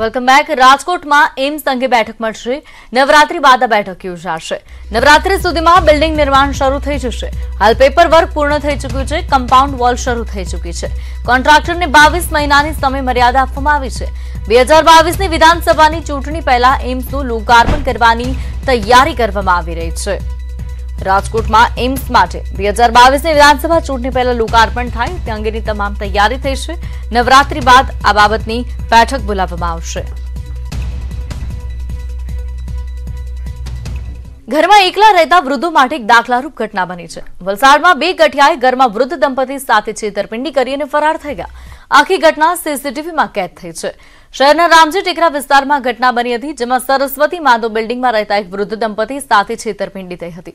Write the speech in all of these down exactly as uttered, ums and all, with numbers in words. Welcome back. રાજકોટમાં AIIMS અંગે બેઠક મળશે, નવરાત્રી બાદ આ બેઠક યોજાશે। નવરાત્રી સુધીમાં બિલ્ડિંગ નિર્માણ શરૂ થઈ જશે। હાલ પેપર વર્ક પૂર્ણ થઈ ચૂક્યું છે, કમ્પાઉન્ડ વોલ શરૂ થઈ ચૂકી છે। કોન્ટ્રાક્ટરને બાવીસ મહિનાની સમય મર્યાદા આપવામાં આવી છે। બે હજાર બાવીસની વિધાનસભાની ચૂંટણી પહેલા એમ્સનું લોકાર્પણ કરવાની તૈયારી કરવામાં આવી રહી છે। રાજકોટમાં એમ્સ માટે બે હજાર બાવીસની વિધાનસભા ચૂંટણી પહેલા લોકાર્પણ થાય તે અંગેની તમામ તૈયારી થઈ છે। नवरात्रि बाद आ बाबतनी बैठक बोलाववामां आवशे। घर में एकला रहता वृद्धो माटे एक दाखलारूप घटना बनी है। वलसाडमां बे गठियाए घर में वृद्ध दंपती साथे छेतरपिंडी करीने फरार थई गया। आखी घटना सीसीटीवी में कैद थई छे। शहरना रामजी टेकरा विस्तार में घटना बनी थी, जेमां सरस्वती माधो बिल्डिंग में रहता एक वृद्ध दंपती साथे छेतरपिंडी थई हती।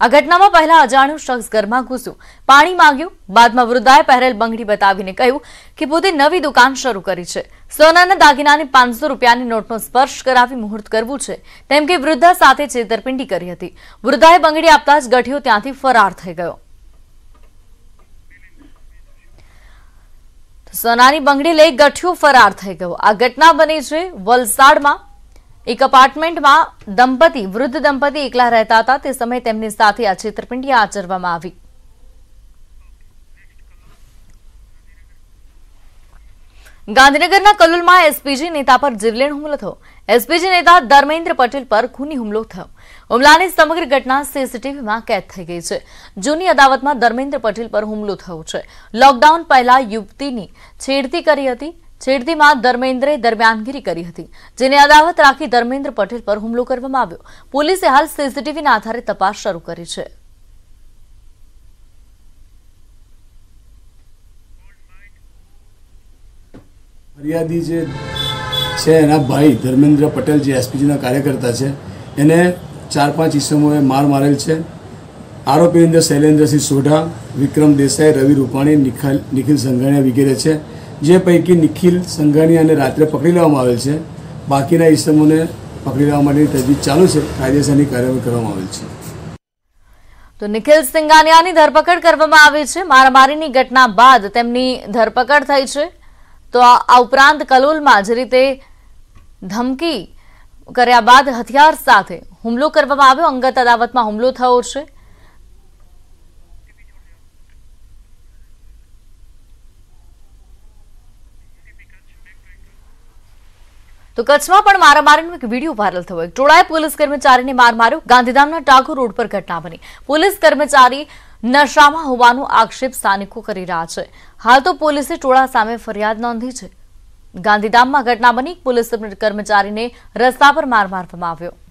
आ घटना में पहला अजाण्यो शख्स घर में घुस्यो, पाणी मांग्यु, बाद में वृद्धाए पहेरेल बंगड़ी बतावीने कह्यु कि पोते नवी दुकान शरू करी छे। सोनाना दागीनाने पांचसो रूपियानी नोटनो स्पर्श करावी मुहूर्त करवू छे, तेम के वृद्धा साथे छेतरपिंडी करी हती। वृद्धाए बंगड़ी आपता ज गठियो त्यांथी फरार थई गयो। सोनानी बंगड़ी लई गठियो फरार थई गयो। आ घटना बनी छे वलसाडमां। एक अपार्टमेंट में दंपती वृद्ध दंपती एकला रहता था, ते समय तेमनी साथे आ छेतरपिंडी आचरवामां आवी। गांधीनगरना कलोल में एसपीजी नेता पर जीवलेण हुमलो थयो। एसपीजी नेता धर्मेन्द्र पटेल पर खूनी हुमलो थयो। हुमलानी समग्र घटना सीसीटीवी में कैद थई गई छे। जूनी अदावत में धर्मेन्द्र पटेल पर हुमलो थयो छे। लॉकडाउन पहला युवतीनी छेड़ती करी हती। छेड़ती में धर्मेन्द्रे दरमियानगिरी करी हती, जेने अदावत राखी धर्मेन्द्र पटेल पर हुमलो करवामां आव्यो। पोलीसे हाल सीसीटीवी ना आधारे तपास शरू करी छे। फरियादी जे छे एना भाई धर्मेन्द्र पटेल जे एसपीजी ना कार्यकर्ता छे एने चार पांच इसमोए मार मारेल छे। आरोपी अंदर शैलेन्द्र सिंह सोढ़ा, विक्रम देसाई, रवि रूपाणी, निखिल निखिल संघाणिया वगैरह छे। જે પૈકી નિખિલ સંઘાણીયાને રાત્રે પકડી લેવામાં આવેલ છે। બાકીના ઇસમોને પકડી લેવા માટેની તજવીજ ચાલુ છે, કાયદેસરની કાર્યવાહી કરવામાં આવેલ છે। તો નિખિલ સંઘાણીયાની ધરપકડ કરવામાં આવી છે। મારામારીની ઘટના બાદ તેમની ધરપકડ થઈ છે। તો આ ઉપરાંત કલોલમાં જે રીતે ધમકી કર્યા બાદ હથિયાર સાથે હુમલો કરવામાં આવ્યો, અંગત અદાવતમાં હુમલો થયો છે। तो कच्छ में मारामारी एक वीडियो वायरल थयो। एक टोळाए पुलिस कर्मचारी ने मार मार्यो। गांधीधामना टागोर रोड पर घटना बनी। पुलिस कर्मचारी नशामां होवानो आक्षेप स्थानिको करी रह्या छे। हाल तो पुलिसे टोळा सामे फरियाद नोंधी छे। गांधीधाममां घटना बनी। पुलिस कर्मचारी ने रस्ता पर मार मारवामां आव्यो।